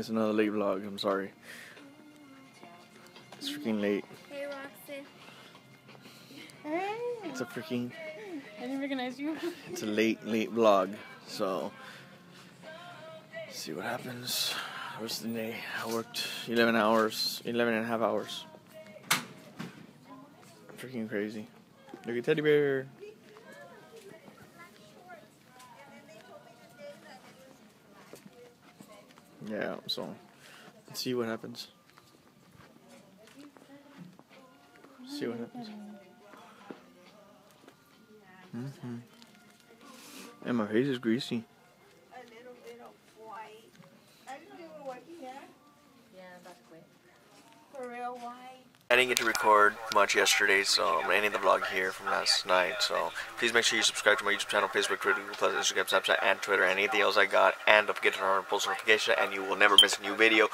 it's another late vlog. I'm sorry. It's freaking late. Hey, Roxy. Hey. It's a freaking... I didn't recognize you. It's a late vlog. So, see what happens. The rest of the day, I worked 11 and a half hours. Freaking crazy. Look at teddy bear. Yeah, so let's see what happens. See what happens. And my face is greasy. A little bit of white. I don't even white here. Yeah, that's quick. For real white. I didn't get to record much yesterday, so I'm ending the vlog here from last night. So please make sure you subscribe to my YouTube channel, Facebook, Twitter, Google+, Instagram, Snapchat, and Twitter, and anything else I got. And don't forget to turn on post notifications, and you will never miss a new video.